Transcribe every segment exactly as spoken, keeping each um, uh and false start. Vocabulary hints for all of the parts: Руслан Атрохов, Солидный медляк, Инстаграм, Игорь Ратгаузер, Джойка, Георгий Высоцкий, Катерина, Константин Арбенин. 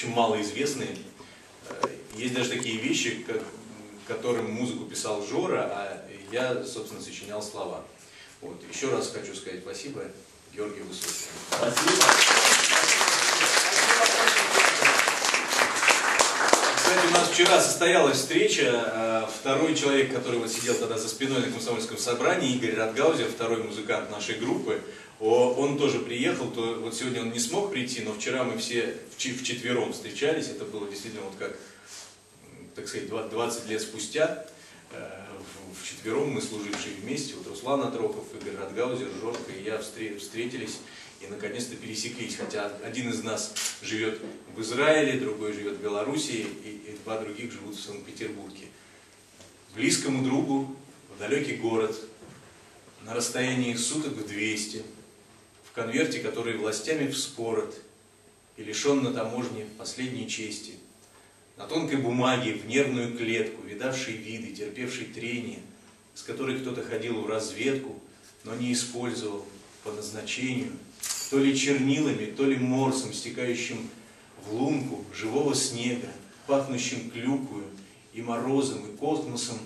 общем, малоизвестные. Есть даже такие вещи, как, которым музыку писал Жора, а я, собственно, сочинял слова. Вот. Еще раз хочу сказать спасибо Георгию Высоцкому. Спасибо. Кстати, у нас вчера состоялась встреча. Второй человек, который вот сидел тогда за спиной на комсомольском собрании, Игорь Ратгаузер, второй музыкант нашей группы, он тоже приехал. То вот сегодня он не смог прийти, но вчера мы все вчетвером встречались. Это было действительно вот как, так сказать, двадцать лет спустя. Вчетвером мы, служившие вместе, вот Руслан Атрохов, Игорь Ратгаузер, Жорка и я встретились и наконец-то пересеклись. Хотя один из нас живет в Израиле, другой живет в Беларуси, и, и два других живут в Санкт-Петербурге. Близкому другу в далекий город, на расстоянии суток в двести, в конверте, который властями вспорот и лишен на таможне последней чести, на тонкой бумаге, в нервную клетку, видавший виды, терпевший трение, с которой кто-то ходил в разведку, но не использовал по назначению, то ли чернилами, то ли морсом, стекающим в лунку живого снега, пахнущим клюквою и морозом, и космосом,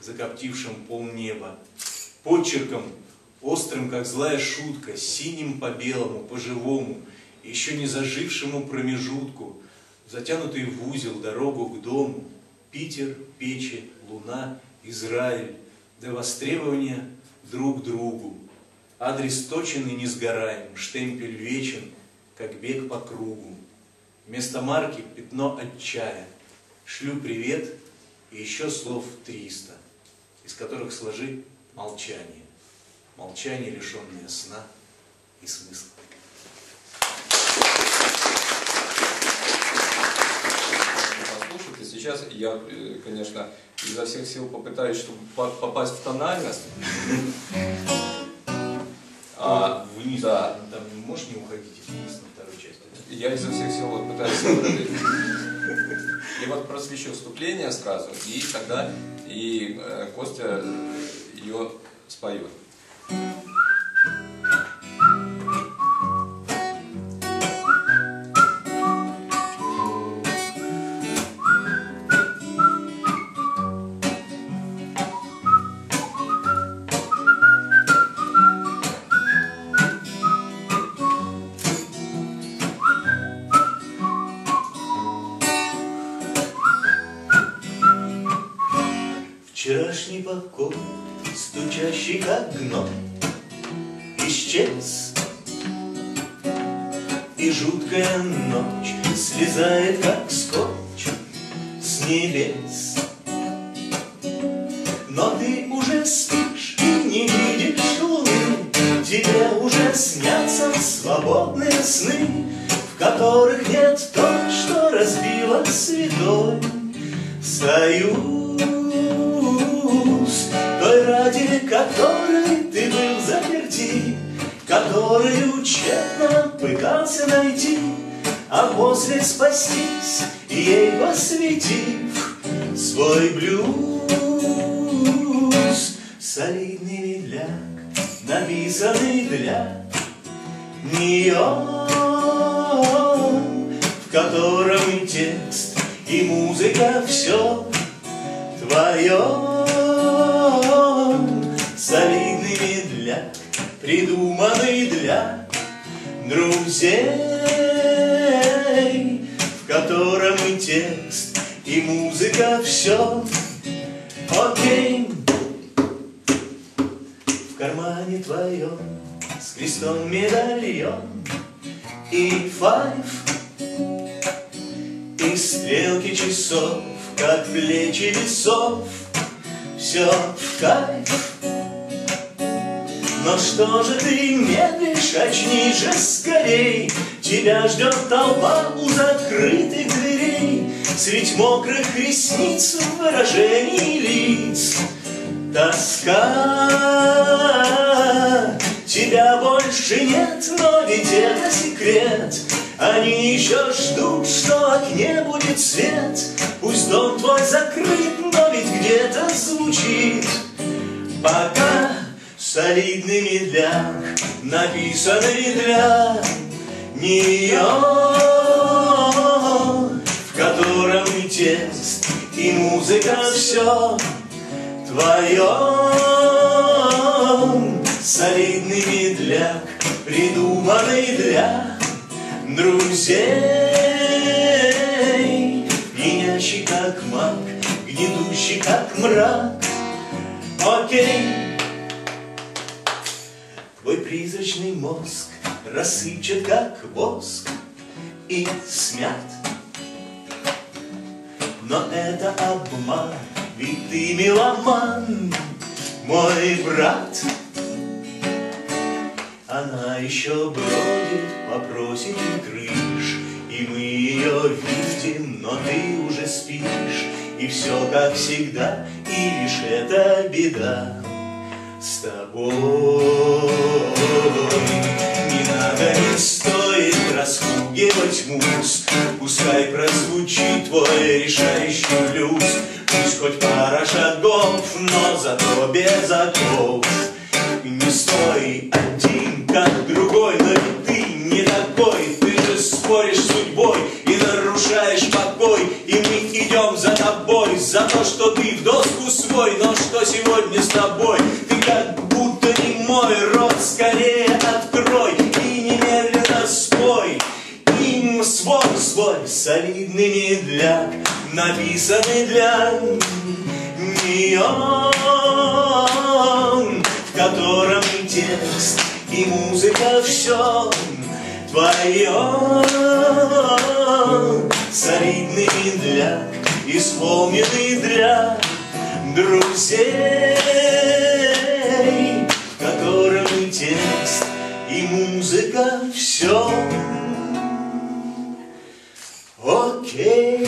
закоптившим полнеба, почерком, острым, как злая шутка, синим по белому, по живому, еще не зажившему промежутку, затянутый в узел дорогу к дому, Питер, Печи, Луна, Израиль, до востребования друг другу. Адрес точен и не сгораем, штемпель вечен, как бег по кругу. Вместо марки пятно от чая. Шлю привет и еще слов триста, из которых сложи молчание. Молчание, лишенное сна и смысла. Сейчас я, конечно, изо всех сил попытаюсь, чтобы попасть в тональность. А, вниз, да. Там можешь не уходить вниз на вторую часть? Да? Я изо всех сил вот пытаюсь выразить. И вот просвещу вступление сразу, и тогда и Костя ее споет. Вчерашний покой, стучащий как гной, исчез, и жуткая ночь слезает, как скотч, с небес. Но ты уже спишь и не видишь луны, тебе уже снятся свободные сны, в которых нет то, что разбило святой союз. Который ты был заперти, который тщетно пытался найти, а после спастись, ей посвятив свой блюз. Солидный медляк, написанный для нее, в котором текст и музыка все твое. Солидный медляк, придуманный для друзей, в котором и текст, и музыка все окей. В кармане твоем с крестом медальон и файф, и стрелки часов, как плечи весов, все в кайф. Но что же ты медлишь, очни же скорей, тебя ждет толпа у закрытых дверей, средь мокрых ресниц выражений лиц. Тоска, тебя больше нет, но ведь это секрет. Они еще ждут, что в окне будет свет. Пусть дом твой закрыт, но ведь где-то звучит пока. Солидный медляк, написанный для нее, честь, и музыка все твое. Солидный медляк, придуманный для друзей, пьянящий как маг, гнетущий как мрак. Окей. Твой призрачный мозг рассыпчат как воск и смят, но это обман, ведь ты меломан, мой брат. Она еще бродит по просеке крыш, и мы ее видим, но ты уже спишь. И все как всегда, и лишь эта беда с тобой. Не надо, не стоит распугивать муз, пускай прозвучит твой решающий блюз. Пусть хоть пара шагов, но зато без оков. Не стой один, как другой, но ведь ты не такой. Ты же споришь с судьбой и нарушаешь покой. И мы идем за тобой, за то, что ты в доску свой. Но что сегодня с тобой? Ты как будто не мой. Рот скорее открой и немедленно спой им свой свой. Солидный медляк, написанный для нее, в котором и текст, и музыка все твое. Солидный медляк, исполненный для друзей, в котором и текст, и музыка все окей.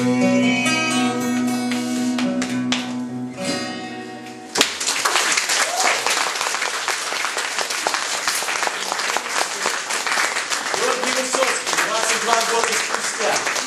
Высоцкий, двадцать два года спустя.